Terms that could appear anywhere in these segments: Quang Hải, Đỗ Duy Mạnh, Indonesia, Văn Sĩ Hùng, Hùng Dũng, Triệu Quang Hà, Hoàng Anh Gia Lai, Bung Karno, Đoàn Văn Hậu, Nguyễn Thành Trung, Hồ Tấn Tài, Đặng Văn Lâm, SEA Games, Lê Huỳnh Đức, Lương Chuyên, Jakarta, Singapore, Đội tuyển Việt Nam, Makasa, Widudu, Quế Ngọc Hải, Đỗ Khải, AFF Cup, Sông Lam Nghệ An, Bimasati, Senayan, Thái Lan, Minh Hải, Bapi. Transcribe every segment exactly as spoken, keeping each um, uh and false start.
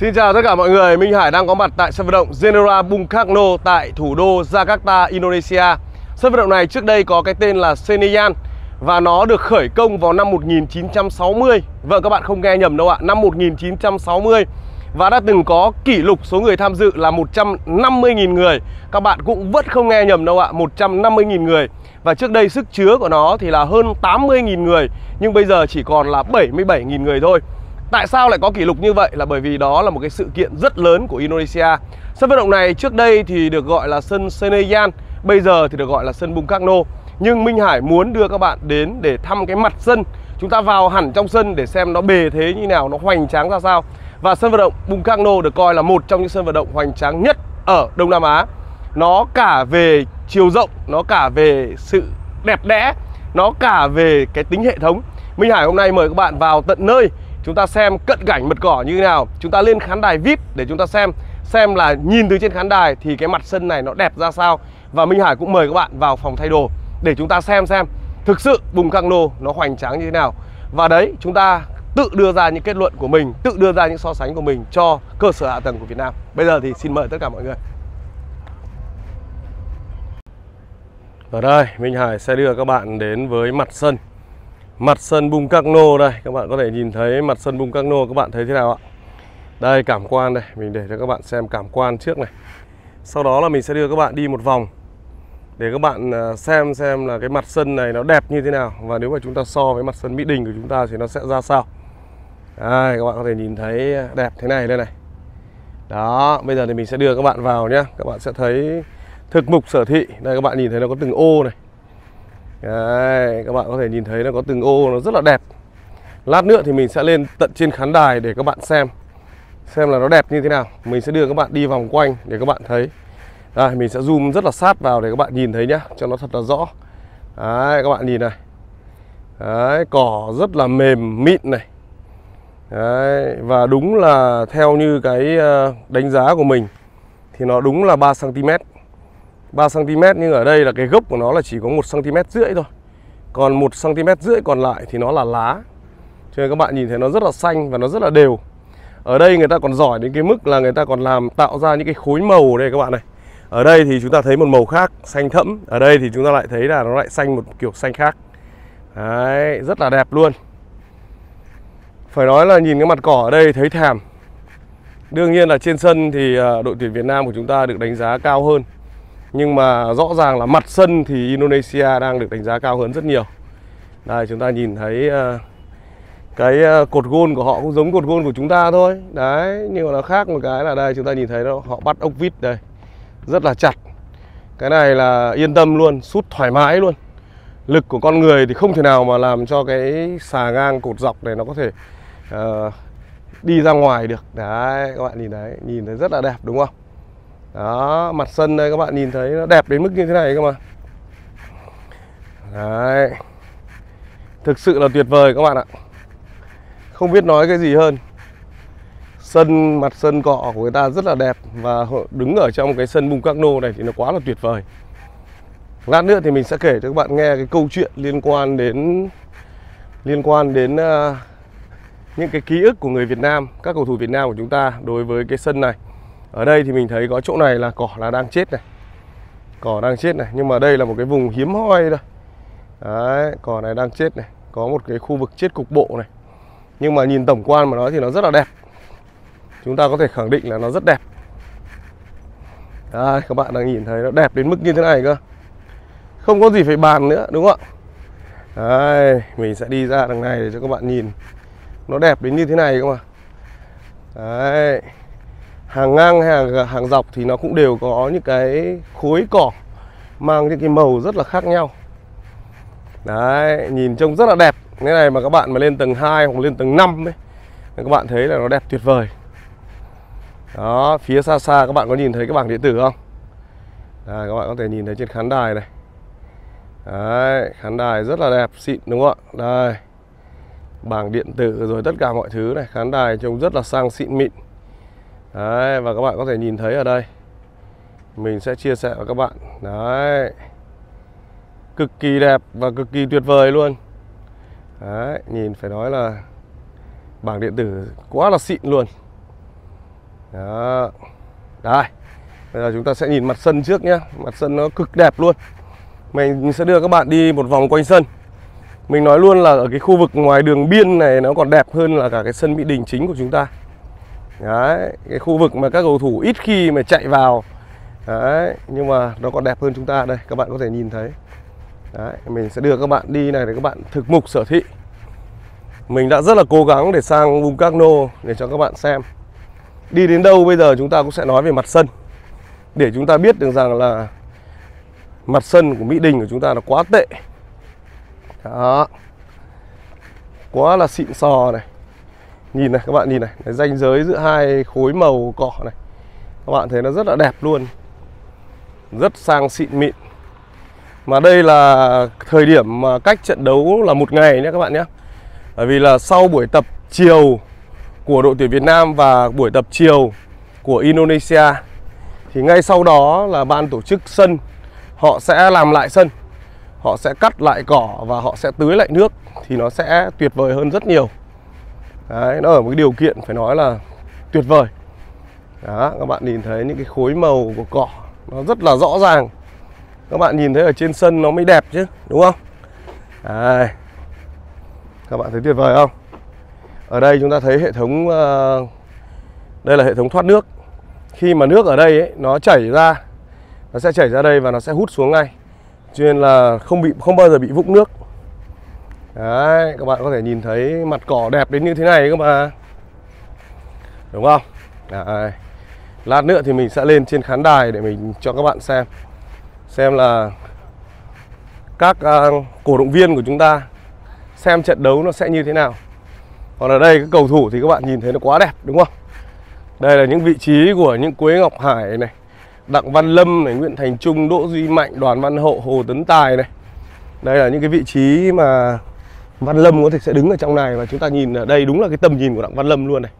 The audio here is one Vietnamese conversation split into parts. Xin chào tất cả mọi người, Minh Hải đang có mặt tại sân vận động General Bung Karno tại thủ đô Jakarta, Indonesia. Sân vận động này trước đây có cái tên là Senayan và nó được khởi công vào năm một nghìn chín trăm sáu mươi. Vâng, các bạn không nghe nhầm đâu ạ, năm một nghìn chín trăm sáu mươi. Và đã từng có kỷ lục số người tham dự là một trăm năm mươi nghìn người. Các bạn cũng vẫn không nghe nhầm đâu ạ, một trăm năm mươi nghìn người. Và trước đây sức chứa của nó thì là hơn tám mươi nghìn người, nhưng bây giờ chỉ còn là bảy mươi bảy nghìn người thôi. Tại sao lại có kỷ lục như vậy? Là bởi vì đó là một cái sự kiện rất lớn của Indonesia. Sân vận động này trước đây thì được gọi là sân Senayan, bây giờ thì được gọi là sân Bung Karno. Nhưng Minh Hải muốn đưa các bạn đến để thăm cái mặt sân. Chúng ta vào hẳn trong sân để xem nó bề thế như nào, nó hoành tráng ra sao. Và sân vận động Bung Karno được coi là một trong những sân vận động hoành tráng nhất ở Đông Nam Á. Nó cả về chiều rộng, nó cả về sự đẹp đẽ, nó cả về cái tính hệ thống. Minh Hải hôm nay mời các bạn vào tận nơi, chúng ta xem cận cảnh mật cỏ như thế nào. Chúng ta lên khán đài vi ai pi để chúng ta xem xem là nhìn từ trên khán đài thì cái mặt sân này nó đẹp ra sao. Và Minh Hải cũng mời các bạn vào phòng thay đồ để chúng ta xem xem thực sự Bung Karno nó hoành tráng như thế nào. Và đấy, chúng ta tự đưa ra những kết luận của mình, tự đưa ra những so sánh của mình cho cơ sở hạ tầng của Việt Nam. Bây giờ thì xin mời tất cả mọi người. Ở đây, Minh Hải sẽ đưa các bạn đến với mặt sân. Mặt sân Bung Karno đây, các bạn có thể nhìn thấy mặt sân Bung Karno, các bạn thấy thế nào ạ? Đây, cảm quan đây, mình để cho các bạn xem cảm quan trước này. Sau đó là mình sẽ đưa các bạn đi một vòng để các bạn xem xem là cái mặt sân này nó đẹp như thế nào. Và nếu mà chúng ta so với mặt sân Mỹ Đình của chúng ta thì nó sẽ ra sao. Đây, các bạn có thể nhìn thấy đẹp thế này đây này. Đó, bây giờ thì mình sẽ đưa các bạn vào nhé. Các bạn sẽ thấy thực mục sở thị. Đây, các bạn nhìn thấy nó có từng ô này. Đấy, các bạn có thể nhìn thấy nó có từng ô, nó rất là đẹp. Lát nữa thì mình sẽ lên tận trên khán đài để các bạn xem xem là nó đẹp như thế nào. Mình sẽ đưa các bạn đi vòng quanh để các bạn thấy. Đây, mình sẽ zoom rất là sát vào để các bạn nhìn thấy nhá, cho nó thật là rõ. Đấy, các bạn nhìn này. Đấy, cỏ rất là mềm mịn này. Đấy, và đúng là theo như cái đánh giá của mình thì nó đúng là ba xăng ti mét, ba xăng ti mét, nhưng ở đây là cái gốc của nó là chỉ có một xăng ti mét rưỡi thôi. Còn một xăng ti mét rưỡi còn lại thì nó là lá. Cho nên các bạn nhìn thấy nó rất là xanh và nó rất là đều. Ở đây người ta còn giỏi đến cái mức là người ta còn làm tạo ra những cái khối màu đây các bạn này. Ở đây thì chúng ta thấy một màu khác, xanh thẫm. Ở đây thì chúng ta lại thấy là nó lại xanh một kiểu xanh khác. Đấy, rất là đẹp luôn. Phải nói là nhìn cái mặt cỏ ở đây thấy thèm. Đương nhiên là trên sân thì đội tuyển Việt Nam của chúng ta được đánh giá cao hơn. Nhưng mà rõ ràng là mặt sân thì Indonesia đang được đánh giá cao hơn rất nhiều. Đây, chúng ta nhìn thấy cái cột gôn của họ cũng giống cột gôn của chúng ta thôi. Đấy, nhưng mà nó khác một cái là đây, chúng ta nhìn thấy đó, họ bắt ốc vít đây. Rất là chặt. Cái này là yên tâm luôn, sút thoải mái luôn. Lực của con người thì không thể nào mà làm cho cái xà ngang cột dọc này nó có thể uh, đi ra ngoài được. Đấy, các bạn nhìn đấy, nhìn thấy rất là đẹp đúng không? Đó, mặt sân đây các bạn nhìn thấy nó đẹp đến mức như thế này cơ mà. Đấy, thực sự là tuyệt vời các bạn ạ. Không biết nói cái gì hơn. Sân, mặt sân cọ của người ta rất là đẹp. Và đứng ở trong cái sân Bung Karno này thì nó quá là tuyệt vời. Lát nữa thì mình sẽ kể cho các bạn nghe cái câu chuyện liên quan đến Liên quan đến uh, những cái ký ức của người Việt Nam, các cầu thủ Việt Nam của chúng ta đối với cái sân này. Ở đây thì mình thấy có chỗ này là cỏ là đang chết này. Cỏ đang chết này, nhưng mà đây là một cái vùng hiếm hoi thôi. Đấy, cỏ này đang chết này. Có một cái khu vực chết cục bộ này. Nhưng mà nhìn tổng quan mà nói thì nó rất là đẹp. Chúng ta có thể khẳng định là nó rất đẹp. Đấy, các bạn đang nhìn thấy nó đẹp đến mức như thế này cơ. Không có gì phải bàn nữa, đúng không ạ? Đấy, mình sẽ đi ra đằng này để cho các bạn nhìn. Nó đẹp đến như thế này cơ mà. Đấy, hàng ngang hàng hàng dọc thì nó cũng đều có những cái khối cỏ mang những cái màu rất là khác nhau. Đấy, nhìn trông rất là đẹp. Cái này mà các bạn mà lên tầng hai hoặc lên tầng năm ấy, các bạn thấy là nó đẹp tuyệt vời. Đó, phía xa xa các bạn có nhìn thấy cái bảng điện tử không? Đấy, các bạn có thể nhìn thấy trên khán đài này. Đấy, khán đài rất là đẹp, xịn đúng không ạ? Đây, bảng điện tử rồi tất cả mọi thứ này. Khán đài trông rất là sang xịn mịn. Đấy, và các bạn có thể nhìn thấy ở đây. Mình sẽ chia sẻ với các bạn. Đấy, cực kỳ đẹp và cực kỳ tuyệt vời luôn. Đấy, nhìn phải nói là bảng điện tử quá là xịn luôn. Đó. Đây. Bây giờ chúng ta sẽ nhìn mặt sân trước nhé. Mặt sân nó cực đẹp luôn. Mình sẽ đưa các bạn đi một vòng quanh sân. Mình nói luôn là ở cái khu vực ngoài đường biên này nó còn đẹp hơn là cả cái sân Mỹ Đình chính của chúng ta. Đấy, cái khu vực mà các cầu thủ ít khi mà chạy vào. Đấy, nhưng mà nó còn đẹp hơn chúng ta. Đây, các bạn có thể nhìn thấy. Đấy, mình sẽ đưa các bạn đi này để các bạn thực mục sở thị. Mình đã rất là cố gắng để sang Bung Karno để cho các bạn xem. Đi đến đâu bây giờ chúng ta cũng sẽ nói về mặt sân, để chúng ta biết được rằng là mặt sân của Mỹ Đình của chúng ta là quá tệ. Đó. Quá là xịn sò này. Nhìn này, các bạn nhìn này, cái ranh giới giữa hai khối màu cỏ này, các bạn thấy nó rất là đẹp luôn. Rất sang xịn mịn. Mà đây là thời điểm mà cách trận đấu là một ngày nhé các bạn nhé. Bởi vì là sau buổi tập chiều của đội tuyển Việt Nam và buổi tập chiều của Indonesia, thì ngay sau đó là ban tổ chức sân, họ sẽ làm lại sân, họ sẽ cắt lại cỏ và họ sẽ tưới lại nước, thì nó sẽ tuyệt vời hơn rất nhiều. Đấy, nó ở một cái điều kiện phải nói là tuyệt vời. Đó, các bạn nhìn thấy những cái khối màu của cỏ nó rất là rõ ràng. Các bạn nhìn thấy ở trên sân nó mới đẹp chứ, đúng không? Đấy. Các bạn thấy tuyệt vời không? Ở đây chúng ta thấy hệ thống, đây là hệ thống thoát nước. Khi mà nước ở đây ấy, nó chảy ra, nó sẽ chảy ra đây và nó sẽ hút xuống ngay, cho nên là không bị không bao giờ bị vũng nước. Đấy, các bạn có thể nhìn thấy mặt cỏ đẹp đến như thế này cơ mà, đúng không? Đấy. Lát nữa thì mình sẽ lên trên khán đài để mình cho các bạn xem, xem là các uh, cổ động viên của chúng ta xem trận đấu nó sẽ như thế nào. Còn ở đây các cầu thủ thì các bạn nhìn thấy nó quá đẹp, đúng không? Đây là những vị trí của những Quế Ngọc Hải này, Đặng Văn Lâm này, Nguyễn Thành Trung, Đỗ Duy Mạnh, Đoàn Văn Hậu, Hồ Tấn Tài này. Đây là những cái vị trí mà Văn Lâm có thể sẽ đứng ở trong này, và chúng ta nhìn ở đây đúng là cái tầm nhìn của Đặng Văn Lâm luôn này.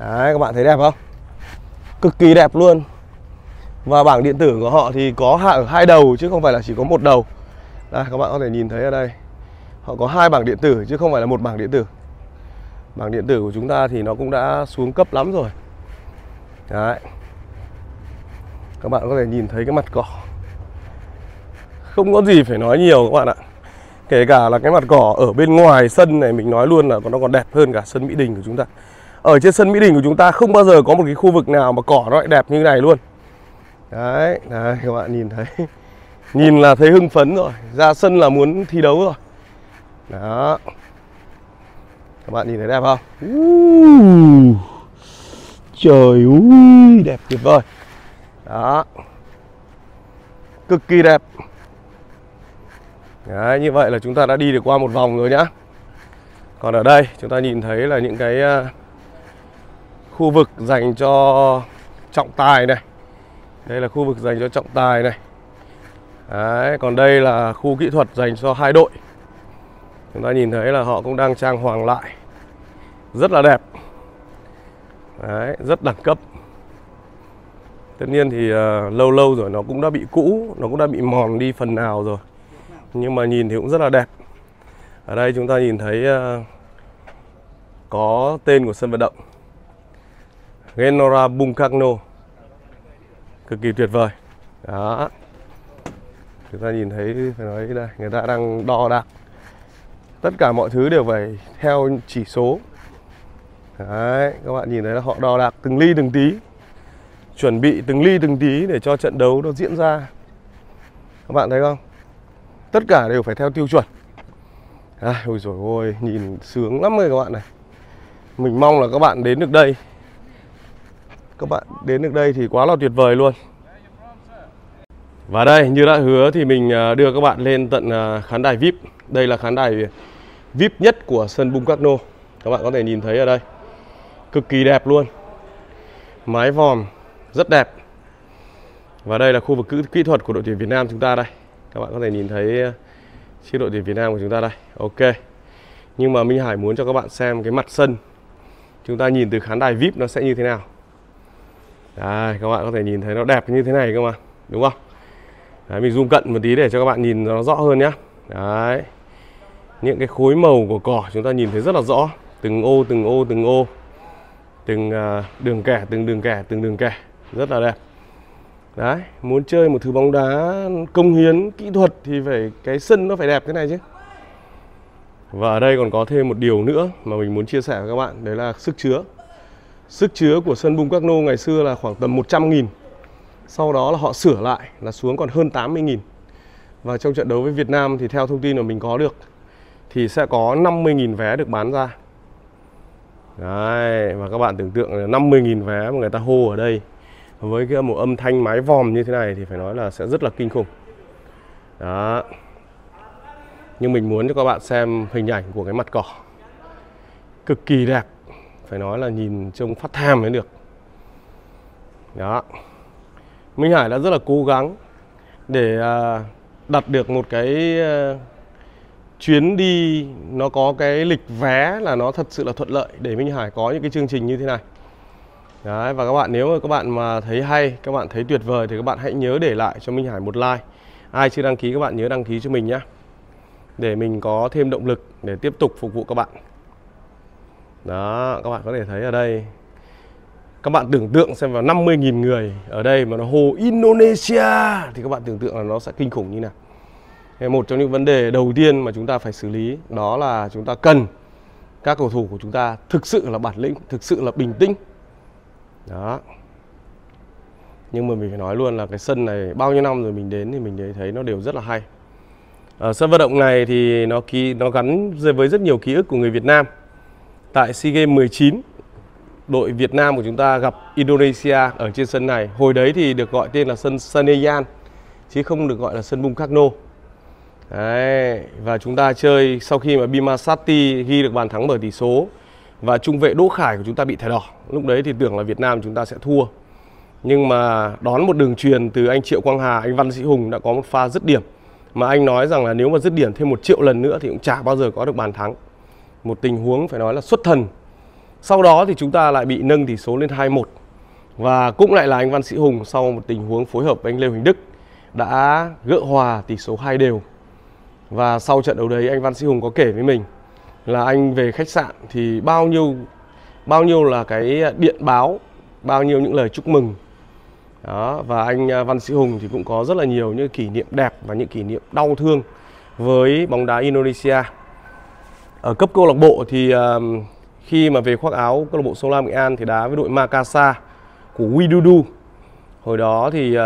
Đấy, các bạn thấy đẹp không? Cực kỳ đẹp luôn. Và bảng điện tử của họ thì có ở hai đầu chứ không phải là chỉ có một đầu. Đây, các bạn có thể nhìn thấy ở đây, họ có hai bảng điện tử chứ không phải là một bảng điện tử. Bảng điện tử của chúng ta thì nó cũng đã xuống cấp lắm rồi. Đấy. Các bạn có thể nhìn thấy cái mặt cỏ. Không có gì phải nói nhiều các bạn ạ. Kể cả là cái mặt cỏ ở bên ngoài sân này, mình nói luôn là nó còn đẹp hơn cả sân Mỹ Đình của chúng ta. Ở trên sân Mỹ Đình của chúng ta không bao giờ có một cái khu vực nào mà cỏ nó lại đẹp như này luôn. Đấy, đấy, các bạn nhìn thấy. Nhìn là thấy hưng phấn rồi, ra sân là muốn thi đấu rồi. Đó. Các bạn nhìn thấy đẹp không? Uh, trời ơi, đẹp tuyệt vời. Đó. Cực kỳ đẹp. Đấy, như vậy là chúng ta đã đi được qua một vòng rồi nhá. Còn ở đây chúng ta nhìn thấy là những cái khu vực dành cho trọng tài này. Đây là khu vực dành cho trọng tài này. Đấy, còn đây là khu kỹ thuật dành cho hai đội. Chúng ta nhìn thấy là họ cũng đang trang hoàng lại. Rất là đẹp. Đấy, rất đẳng cấp. Tất nhiên thì uh, lâu lâu rồi nó cũng đã bị cũ, nó cũng đã bị mòn đi phần nào rồi. Nhưng mà nhìn thì cũng rất là đẹp. Ở đây chúng ta nhìn thấy uh, có tên của sân vận động. Genora Bung Karno. Cực kỳ tuyệt vời. Đó. Chúng ta nhìn thấy, phải nói đây, người ta đang đo đạc. Tất cả mọi thứ đều phải theo chỉ số. Đấy, các bạn nhìn thấy là họ đo đạc từng ly từng tí, chuẩn bị từng ly từng tí để cho trận đấu nó diễn ra. Các bạn thấy không? Tất cả đều phải theo tiêu chuẩn. À, ôi dồi ôi, nhìn sướng lắm rồi các bạn này. Mình mong là các bạn đến được đây. Các bạn đến được đây thì quá là tuyệt vời luôn. Và đây, như đã hứa thì mình đưa các bạn lên tận khán đài vi ai pi. Đây là khán đài vi ai pi nhất của sân Bung Karno. Các bạn có thể nhìn thấy ở đây. Cực kỳ đẹp luôn. Mái vòm rất đẹp. Và đây là khu vực kỹ thuật của đội tuyển Việt Nam chúng ta đây. Các bạn có thể nhìn thấy chiếc đội tuyển Việt Nam của chúng ta đây. Ok. Nhưng mà Minh Hải muốn cho các bạn xem cái mặt sân. Chúng ta nhìn từ khán đài vi ai pi nó sẽ như thế nào. Đây, các bạn có thể nhìn thấy nó đẹp như thế này cơ mà. Đúng không? Đấy, mình zoom cận một tí để cho các bạn nhìn nó rõ hơn nhé. Đấy. Những cái khối màu của cỏ chúng ta nhìn thấy rất là rõ. Từng ô, từng ô, từng ô. từng đường kẻ, từng đường kẻ, từng đường kẻ, rất là đẹp. Đấy, muốn chơi một thứ bóng đá công hiến, kỹ thuật thì phải cái sân nó phải đẹp thế này chứ. Và ở đây còn có thêm một điều nữa mà mình muốn chia sẻ với các bạn, đấy là sức chứa. Sức chứa của sân Bung Karno ngày xưa là khoảng tầm một trăm nghìn. Sau đó là họ sửa lại là xuống còn hơn tám mươi nghìn. Và trong trận đấu với Việt Nam thì theo thông tin mà mình có được thì sẽ có năm mươi nghìn vé được bán ra. Đấy, và các bạn tưởng tượng là năm mươi nghìn vé mà người ta hô ở đây với cái một âm thanh mái vòm như thế này thì phải nói là sẽ rất là kinh khủng. Đó. Nhưng mình muốn cho các bạn xem hình ảnh của cái mặt cỏ. Cực kỳ đẹp. Phải nói là nhìn trông phát tham mới được. Đó. Minh Hải đã rất là cố gắng để đặt được một cái chuyến đi nó có cái lịch vé là nó thật sự là thuận lợi để Minh Hải có những cái chương trình như thế này. Đấy, và các bạn nếu mà các bạn mà thấy hay, các bạn thấy tuyệt vời thì các bạn hãy nhớ để lại cho Minh Hải một like. Ai chưa đăng ký các bạn nhớ đăng ký cho mình nhé, để mình có thêm động lực để tiếp tục phục vụ các bạn. Đó, các bạn có thể thấy ở đây, các bạn tưởng tượng xem vào năm mươi nghìn người ở đây mà nó hô Indonesia thì các bạn tưởng tượng là nó sẽ kinh khủng như nào. Một trong những vấn đề đầu tiên mà chúng ta phải xử lý đó là chúng ta cần các cầu thủ của chúng ta thực sự là bản lĩnh, thực sự là bình tĩnh. Đó. Nhưng mà mình phải nói luôn là cái sân này bao nhiêu năm rồi mình đến thì mình thấy nó đều rất là hay. Ở sân vận động này thì nó ký, nó gắn với rất nhiều ký ức của người Việt Nam. Tại SEA Games mười chín, đội Việt Nam của chúng ta gặp Indonesia ở trên sân này. Hồi đấy thì được gọi tên là sân Senayan chứ không được gọi là sân Bung Karno. Đấy, và chúng ta chơi sau khi mà Bimasati ghi được bàn thắng mở tỷ số và trung vệ Đỗ Khải của chúng ta bị thẻ đỏ. Lúc đấy thì tưởng là Việt Nam chúng ta sẽ thua. Nhưng mà đón một đường truyền từ anh Triệu Quang Hà, anh Văn Sĩ Hùng đã có một pha dứt điểm. Mà anh nói rằng là nếu mà dứt điểm thêm một triệu lần nữa thì cũng chả bao giờ có được bàn thắng. Một tình huống phải nói là xuất thần. Sau đó thì chúng ta lại bị nâng tỷ số lên hai một. Và cũng lại là anh Văn Sĩ Hùng sau một tình huống phối hợp với anh Lê Huỳnh Đức đã gỡ hòa tỷ số hai đều. Và sau trận đấu đấy anh Văn Sĩ Hùng có kể với mình là anh về khách sạn thì bao nhiêu bao nhiêu là cái điện báo, bao nhiêu những lời chúc mừng. Đó, và anh Văn Sĩ Hùng thì cũng có rất là nhiều những kỷ niệm đẹp và những kỷ niệm đau thương với bóng đá Indonesia. Ở cấp câu lạc bộ thì khi mà về khoác áo câu lạc bộ Sông Lam Nghệ An thì đá với đội Makasa của Widudu. Hồi đó thì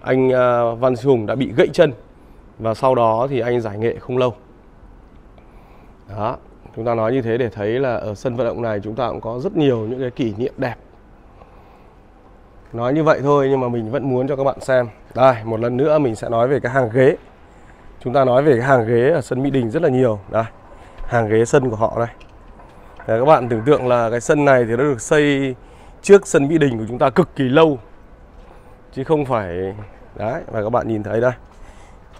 anh Văn Sĩ Hùng đã bị gãy chân và sau đó thì anh giải nghệ không lâu. Đó, chúng ta nói như thế để thấy là ở sân vận động này chúng ta cũng có rất nhiều những cái kỷ niệm đẹp. Nói như vậy thôi nhưng mà mình vẫn muốn cho các bạn xem. Đây, một lần nữa mình sẽ nói về cái hàng ghế. Chúng ta nói về cái hàng ghế ở sân Mỹ Đình rất là nhiều. Đây, hàng ghế sân của họ đây. Đấy, các bạn tưởng tượng là cái sân này thì nó được xây trước sân Mỹ Đình của chúng ta cực kỳ lâu. Chứ không phải... Đấy, và các bạn nhìn thấy đây.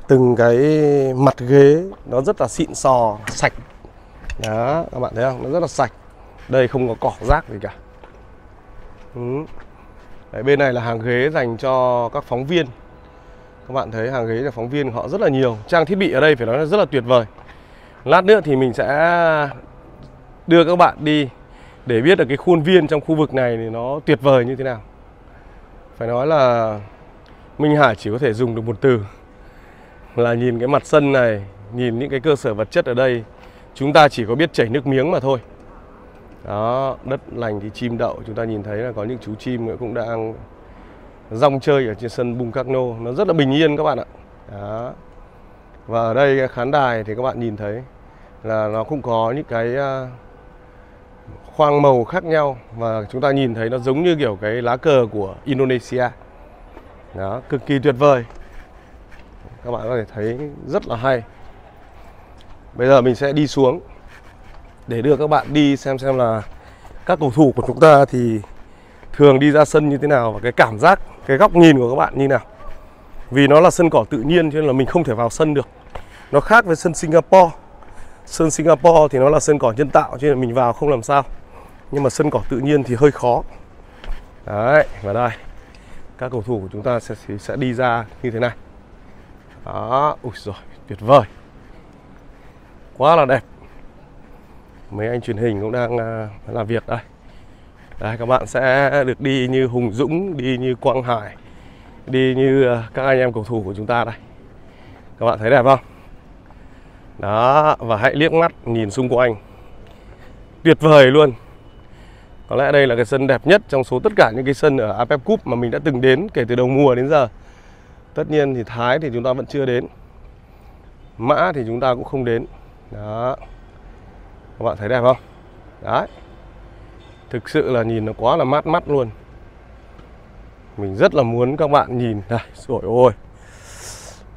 Từng cái mặt ghế nó rất là xịn sò, sạch. Đó, các bạn thấy không? Nó rất là sạch. Đây không có cỏ rác gì cả. Đúng. Đấy, bên này là hàng ghế dành cho các phóng viên. Các bạn thấy hàng ghế là phóng viên của họ rất là nhiều. Trang thiết bị ở đây phải nói là rất là tuyệt vời. Lát nữa thì mình sẽ đưa các bạn đi để biết được cái khuôn viên trong khu vực này thì nó tuyệt vời như thế nào. Phải nói là Minh Hải chỉ có thể dùng được một từ là nhìn cái mặt sân này, nhìn những cái cơ sở vật chất ở đây, chúng ta chỉ có biết chảy nước miếng mà thôi. Đó, đất lành thì chim đậu. Chúng ta nhìn thấy là có những chú chim cũng đang rong chơi ở trên sân Bung Karno. Nó rất là bình yên các bạn ạ. Đó. Và ở đây khán đài thì các bạn nhìn thấy là nó cũng có những cái khoang màu khác nhau. Và chúng ta nhìn thấy nó giống như kiểu cái lá cờ của Indonesia. Đó, cực kỳ tuyệt vời. Các bạn có thể thấy rất là hay. Bây giờ mình sẽ đi xuống để đưa các bạn đi xem xem là các cầu thủ của chúng ta thì thường đi ra sân như thế nào và cái cảm giác, cái góc nhìn của các bạn như nào. Vì nó là sân cỏ tự nhiên cho nên là mình không thể vào sân được. Nó khác với sân Singapore. Sân Singapore thì nó là sân cỏ nhân tạo cho nên là mình vào không làm sao. Nhưng mà sân cỏ tự nhiên thì hơi khó. Đấy, và đây các cầu thủ của chúng ta sẽ, sẽ đi ra như thế này. Đó, ui giời, tuyệt vời. Quá là đẹp. Mấy anh truyền hình cũng đang làm việc đây. Đấy, các bạn sẽ được đi như Hùng Dũng, đi như Quang Hải, đi như các anh em cầu thủ của chúng ta đây. Các bạn thấy đẹp không? Đó, và hãy liếc mắt nhìn xung quanh. Tuyệt vời luôn. Có lẽ đây là cái sân đẹp nhất trong số tất cả những cái sân ở a ép ép Cup mà mình đã từng đến kể từ đầu mùa đến giờ. Tất nhiên thì Thái thì chúng ta vẫn chưa đến, Mã thì chúng ta cũng không đến. Đó, các bạn thấy đẹp không? Đấy, thực sự là nhìn nó quá là mát mắt luôn. Mình rất là muốn các bạn nhìn này. Rồi ôi,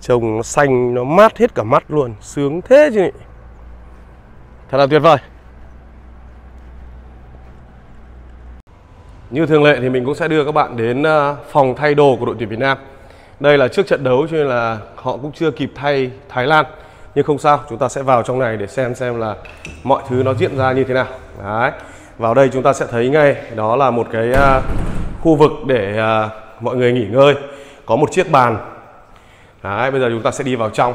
trông nó xanh, nó mát hết cả mắt luôn. Sướng thế chứ nhỉ. Thật là tuyệt vời. Như thường lệ thì mình cũng sẽ đưa các bạn đến phòng thay đồ của đội tuyển Việt Nam. Đây là trước trận đấu cho nên là họ cũng chưa kịp thay Thái Lan. Nhưng không sao, chúng ta sẽ vào trong này để xem xem là mọi thứ nó diễn ra như thế nào. Đấy. Vào đây chúng ta sẽ thấy ngay đó là một cái khu vực để mọi người nghỉ ngơi. Có một chiếc bàn. Đấy, bây giờ chúng ta sẽ đi vào trong.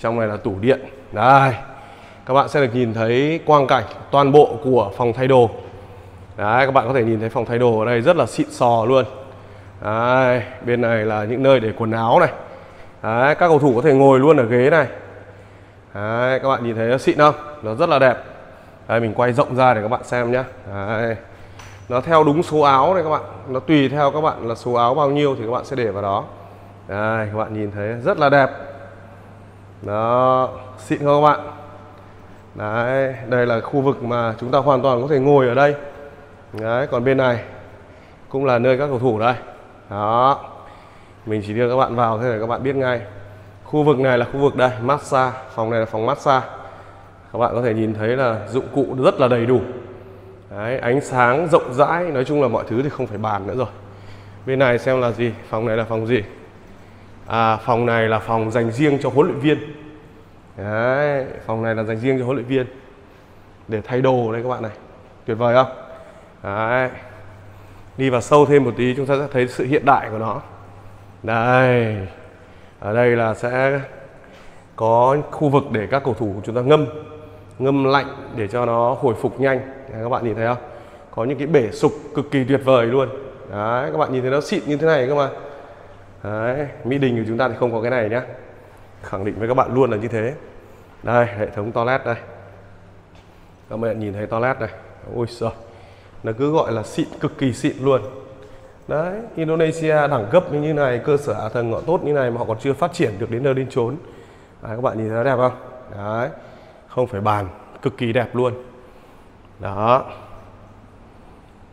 Trong này là tủ điện. Đây, các bạn sẽ được nhìn thấy quang cảnh toàn bộ của phòng thay đồ. Đấy, các bạn có thể nhìn thấy phòng thay đồ ở đây rất là xịn sò luôn. Đấy, bên này là những nơi để quần áo này. Đấy, các cầu thủ có thể ngồi luôn ở ghế này. Đấy, các bạn nhìn thấy nó xịn không? Nó rất là đẹp. Đấy, mình quay rộng ra để các bạn xem nhé. Đấy, nó theo đúng số áo này các bạn. Nó tùy theo các bạn là số áo bao nhiêu thì các bạn sẽ để vào đó. Đây, các bạn nhìn thấy rất là đẹp. Đó, xịn không các bạn? Đấy, đây là khu vực mà chúng ta hoàn toàn có thể ngồi ở đây. Đấy, còn bên này cũng là nơi các cầu thủ đây. Đó, mình chỉ đưa các bạn vào thế để các bạn biết ngay. Khu vực này là khu vực đây, massage. Phòng này là phòng massage. Các bạn có thể nhìn thấy là dụng cụ rất là đầy đủ. Đấy, ánh sáng rộng rãi. Nói chung là mọi thứ thì không phải bàn nữa rồi. Bên này xem là gì, phòng này là phòng gì. À, phòng này là phòng dành riêng cho huấn luyện viên. Đấy, phòng này là dành riêng cho huấn luyện viên để thay đồ đây các bạn này. Tuyệt vời không? Đấy. Đi vào sâu thêm một tí chúng ta sẽ thấy sự hiện đại của nó. Đây, ở đây là sẽ có khu vực để các cầu thủ của chúng ta ngâm. Ngâm lạnh để cho nó hồi phục nhanh. Đấy, các bạn nhìn thấy không? Có những cái bể sục cực kỳ tuyệt vời luôn. Đấy, các bạn nhìn thấy nó xịn như thế này các bạn. Đấy, Mỹ Đình của chúng ta thì không có cái này nhé. Khẳng định với các bạn luôn là như thế. Đây, hệ thống toilet đây. Các bạn nhìn thấy toilet này. Ôi giời, nó cứ gọi là xịn, cực kỳ xịn luôn. Đấy, Indonesia đẳng cấp như này, cơ sở hạ tầng họ tốt như này mà họ còn chưa phát triển được đến nơi đến chốn. Đấy, các bạn nhìn thấy nó đẹp không? Đấy, không phải bàn, cực kỳ đẹp luôn. Đó,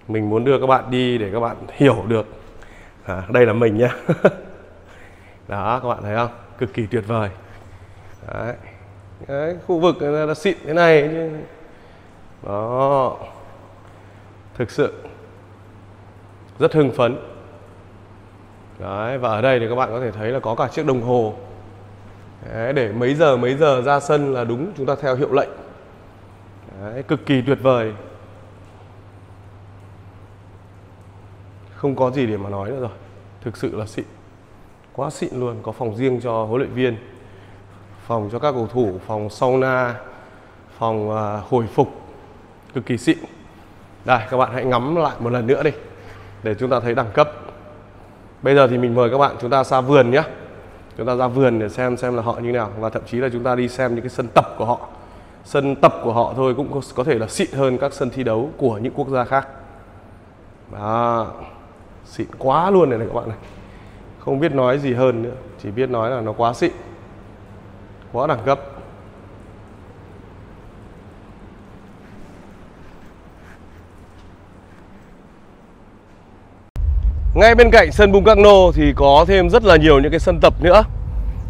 mình muốn đưa các bạn đi để các bạn hiểu được. À, đây là mình nhé. Đó, các bạn thấy không? Cực kỳ tuyệt vời. Đấy, đấy, khu vực này là xịn thế này chứ. Đó, thực sự rất hưng phấn. Đấy, và ở đây thì các bạn có thể thấy là có cả chiếc đồng hồ. Đấy, để mấy giờ mấy giờ ra sân là đúng chúng ta theo hiệu lệnh. Đấy, cực kỳ tuyệt vời. Không có gì để mà nói nữa rồi. Thực sự là xịn. Quá xịn luôn. Có phòng riêng cho huấn luyện viên, phòng cho các cầu thủ, phòng sauna, phòng hồi phục. Cực kỳ xịn. Đây, các bạn hãy ngắm lại một lần nữa đi, để chúng ta thấy đẳng cấp. Bây giờ thì mình mời các bạn chúng ta ra vườn nhé. Chúng ta ra vườn để xem xem là họ như nào. Và thậm chí là chúng ta đi xem những cái sân tập của họ. Sân tập của họ thôi cũng có thể là xịn hơn các sân thi đấu của những quốc gia khác. Đó, xịn quá luôn này, này các bạn này. Không biết nói gì hơn nữa, chỉ biết nói là nó quá xịn, quá đẳng cấp. Ngay bên cạnh sân Bung Karno thì có thêm rất là nhiều những cái sân tập nữa.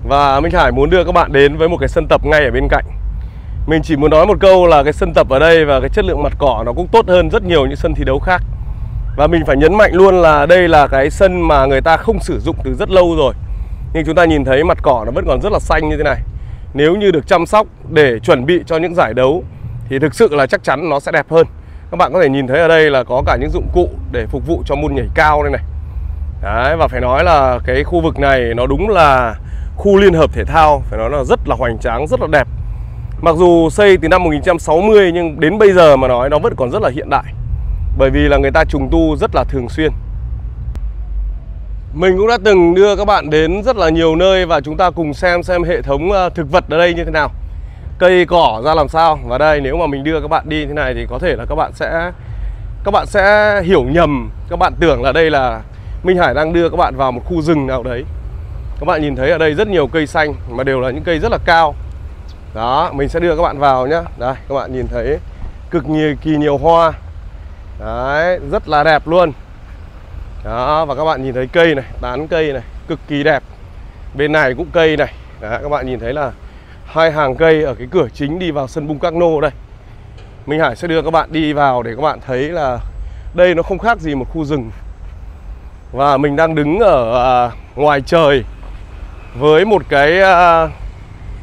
Và Minh Hải muốn đưa các bạn đến với một cái sân tập ngay ở bên cạnh. Mình chỉ muốn nói một câu là cái sân tập ở đây và cái chất lượng mặt cỏ nó cũng tốt hơn rất nhiều những sân thi đấu khác. Và mình phải nhấn mạnh luôn là đây là cái sân mà người ta không sử dụng từ rất lâu rồi. Nhưng chúng ta nhìn thấy mặt cỏ nó vẫn còn rất là xanh như thế này. Nếu như được chăm sóc để chuẩn bị cho những giải đấu thì thực sự là chắc chắn nó sẽ đẹp hơn. Các bạn có thể nhìn thấy ở đây là có cả những dụng cụ để phục vụ cho môn nhảy cao đây này. Đấy, và phải nói là cái khu vực này nó đúng là khu liên hợp thể thao. Phải nói là rất là hoành tráng, rất là đẹp. Mặc dù xây từ năm một nghìn chín trăm sáu mươi nhưng đến bây giờ mà nói nó vẫn còn rất là hiện đại. bởi vì là người ta trùng tu rất là thường xuyên. Mình cũng đã từng đưa các bạn đến rất là nhiều nơi và chúng ta cùng xem xem hệ thống thực vật ở đây như thế nào, cây cỏ ra làm sao. Và đây nếu mà mình đưa các bạn đi thế này thì có thể là các bạn sẽ các bạn sẽ hiểu nhầm, các bạn tưởng là đây là Minh Hải đang đưa các bạn vào một khu rừng nào đấy. Các bạn nhìn thấy ở đây rất nhiều cây xanh mà đều là những cây rất là cao. Đó, mình sẽ đưa các bạn vào nhá. Đây, các bạn nhìn thấy cực nhiều, kỳ nhiều hoa. Đấy, rất là đẹp luôn. Đó, và các bạn nhìn thấy cây này, tán cây này, cực kỳ đẹp. Bên này cũng cây này. Đấy, các bạn nhìn thấy là hai hàng cây ở cái cửa chính đi vào sân Bung Karno đây. Minh Hải sẽ đưa các bạn đi vào để các bạn thấy là đây nó không khác gì một khu rừng. Và mình đang đứng ở ngoài trời với một cái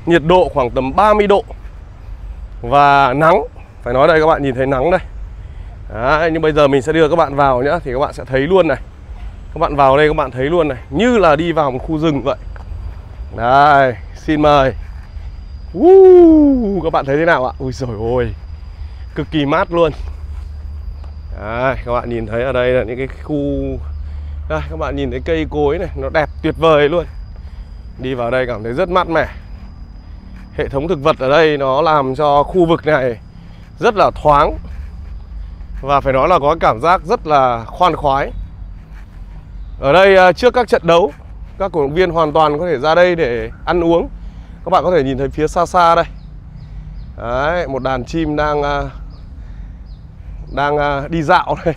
nhiệt độ khoảng tầm ba mươi độ và nắng. Phải nói đây, các bạn nhìn thấy nắng đây. Đấy, nhưng bây giờ mình sẽ đưa các bạn vào nhá, thì các bạn sẽ thấy luôn này. Các bạn vào đây các bạn thấy luôn này, như là đi vào một khu rừng vậy. Đây, xin mời. uh, Các bạn thấy thế nào ạ? Ui giời ôi, cực kỳ mát luôn. Đấy, các bạn nhìn thấy ở đây là những cái khu. Đây, các bạn nhìn thấy cây cối này, nó đẹp tuyệt vời luôn. Đi vào đây cảm thấy rất mát mẻ. Hệ thống thực vật ở đây nó làm cho khu vực này rất là thoáng. Và phải nói là có cảm giác rất là khoan khoái. Ở đây trước các trận đấu, các cổ động viên hoàn toàn có thể ra đây để ăn uống. Các bạn có thể nhìn thấy phía xa xa đây. Đấy, một đàn chim đang đang đi dạo đây.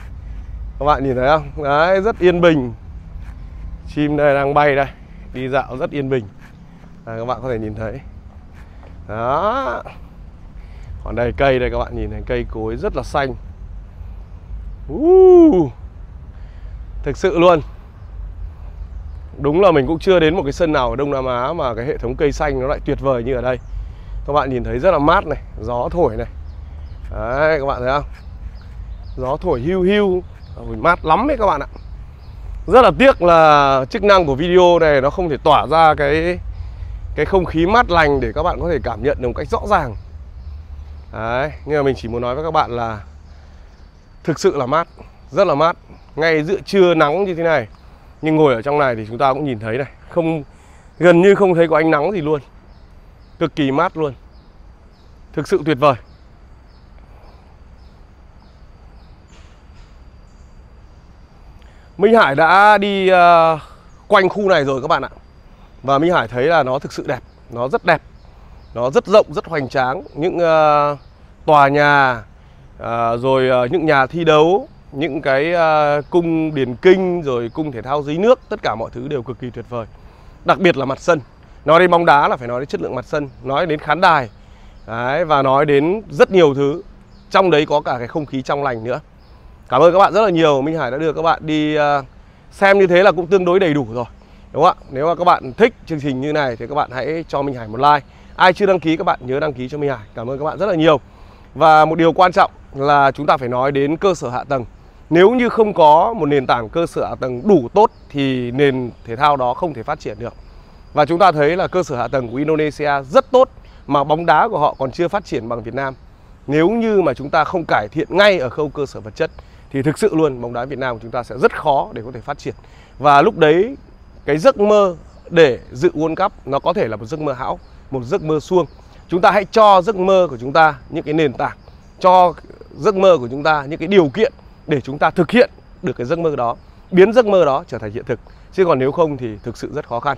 Các bạn nhìn thấy không? Đấy, rất yên bình. Chim đây đang bay đây, đi dạo rất yên bình. Đấy, các bạn có thể nhìn thấy. Đó. Còn đây cây đây, các bạn nhìn thấy cây cối rất là xanh. Uh, thực sự luôn. Đúng là mình cũng chưa đến một cái sân nào ở Đông Nam Á mà cái hệ thống cây xanh nó lại tuyệt vời như ở đây. Các bạn nhìn thấy rất là mát này, gió thổi này. Đấy, các bạn thấy không? Gió thổi hiu hiu, mát lắm đấy các bạn ạ. Rất là tiếc là chức năng của video này nó không thể tỏa ra cái cái không khí mát lành để các bạn có thể cảm nhận được một cách rõ ràng. Đấy, nhưng mà mình chỉ muốn nói với các bạn là thực sự là mát, rất là mát. Ngay giữa trưa nắng như thế này, nhưng ngồi ở trong này thì chúng ta cũng nhìn thấy này, không, gần như không thấy có ánh nắng gì luôn. Cực kỳ mát luôn. Thực sự tuyệt vời. Minh Hải đã đi uh, quanh khu này rồi các bạn ạ. Và Minh Hải thấy là nó thực sự đẹp. Nó rất đẹp. Nó rất rộng, rất hoành tráng. Những uh, tòa nhà, À, rồi uh, những nhà thi đấu, những cái uh, cung điền kinh, rồi cung thể thao dưới nước, tất cả mọi thứ đều cực kỳ tuyệt vời. Đặc biệt là mặt sân. Nói đến bóng đá là phải nói đến chất lượng mặt sân, nói đến khán đài. Đấy, và nói đến rất nhiều thứ. Trong đấy có cả cái không khí trong lành nữa. Cảm ơn các bạn rất là nhiều. Minh Hải đã đưa các bạn đi uh, xem như thế là cũng tương đối đầy đủ rồi, đúng không ạ? Nếu mà các bạn thích chương trình như này thì các bạn hãy cho Minh Hải một like. Ai chưa đăng ký các bạn nhớ đăng ký cho Minh Hải. Cảm ơn các bạn rất là nhiều. Và một điều quan trọng là chúng ta phải nói đến cơ sở hạ tầng. Nếu như không có một nền tảng cơ sở hạ tầng đủ tốt thì nền thể thao đó không thể phát triển được. Và chúng ta thấy là cơ sở hạ tầng của Indonesia rất tốt mà bóng đá của họ còn chưa phát triển bằng Việt Nam. Nếu như mà chúng ta không cải thiện ngay ở khâu cơ sở vật chất thì thực sự luôn bóng đá Việt Nam của chúng ta sẽ rất khó để có thể phát triển. Và lúc đấy cái giấc mơ để dự World Cup nó có thể là một giấc mơ hão, một giấc mơ suông. Chúng ta hãy cho giấc mơ của chúng ta những cái nền tảng, cho giấc mơ của chúng ta những cái điều kiện để chúng ta thực hiện được cái giấc mơ đó, biến giấc mơ đó trở thành hiện thực. Chứ còn nếu không thì thực sự rất khó khăn.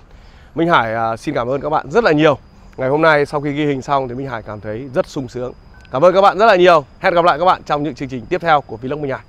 Minh Hải xin cảm ơn các bạn rất là nhiều. Ngày hôm nay sau khi ghi hình xong thì Minh Hải cảm thấy rất sung sướng. Cảm ơn các bạn rất là nhiều. Hẹn gặp lại các bạn trong những chương trình tiếp theo của Vlog Minh Hải.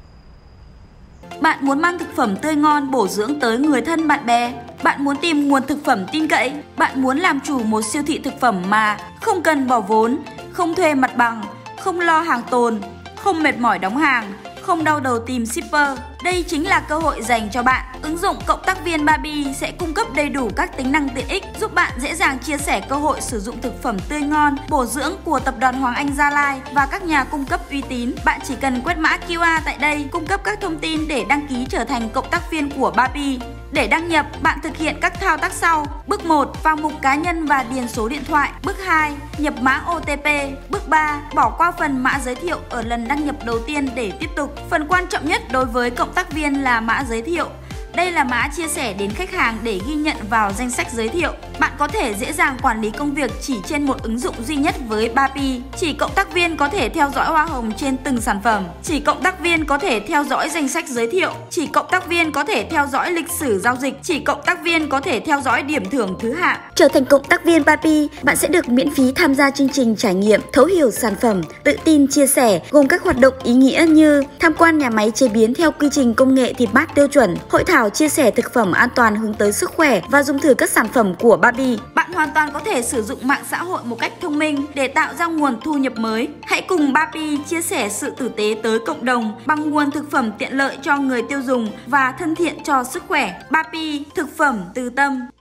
Bạn muốn mang thực phẩm tươi ngon bổ dưỡng tới người thân bạn bè. Bạn muốn tìm nguồn thực phẩm tin cậy. Bạn muốn làm chủ một siêu thị thực phẩm mà không cần bỏ vốn, không thuê mặt bằng, không lo hàng tồn, không mệt mỏi đóng hàng, không đau đầu tìm shipper. Đây chính là cơ hội dành cho bạn. Ứng dụng cộng tác viên Bapi sẽ cung cấp đầy đủ các tính năng tiện ích giúp bạn dễ dàng chia sẻ cơ hội sử dụng thực phẩm tươi ngon, bổ dưỡng của tập đoàn Hoàng Anh Gia Lai và các nhà cung cấp uy tín. Bạn chỉ cần quét mã quy rờ tại đây, cung cấp các thông tin để đăng ký trở thành cộng tác viên của Bapi. Để đăng nhập, bạn thực hiện các thao tác sau. Bước một. Vào mục cá nhân và điền số điện thoại. Bước hai. Nhập mã ô tê pê. Bước ba. Bỏ qua phần mã giới thiệu ở lần đăng nhập đầu tiên để tiếp tục. Phần quan trọng nhất đối với cộng tác viên là mã giới thiệu. Đây là mã chia sẻ đến khách hàng để ghi nhận vào danh sách giới thiệu. Bạn có thể dễ dàng quản lý công việc chỉ trên một ứng dụng duy nhất với Bapi. Chỉ cộng tác viên có thể theo dõi hoa hồng trên từng sản phẩm. Chỉ cộng tác viên có thể theo dõi danh sách giới thiệu. Chỉ cộng tác viên có thể theo dõi lịch sử giao dịch. Chỉ cộng tác viên có thể theo dõi điểm thưởng thứ hạng. Trở thành cộng tác viên Bapi, bạn sẽ được miễn phí tham gia chương trình trải nghiệm, thấu hiểu sản phẩm, tự tin chia sẻ, gồm các hoạt động ý nghĩa như tham quan nhà máy chế biến theo quy trình công nghệ thịt mát tiêu chuẩn, hội thảo chia sẻ thực phẩm an toàn hướng tới sức khỏe và dùng thử các sản phẩm của Bapi. Bạn hoàn toàn có thể sử dụng mạng xã hội một cách thông minh để tạo ra nguồn thu nhập mới. Hãy cùng Bapi chia sẻ sự tử tế tới cộng đồng bằng nguồn thực phẩm tiện lợi cho người tiêu dùng và thân thiện cho sức khỏe. Bapi, thực phẩm từ tâm.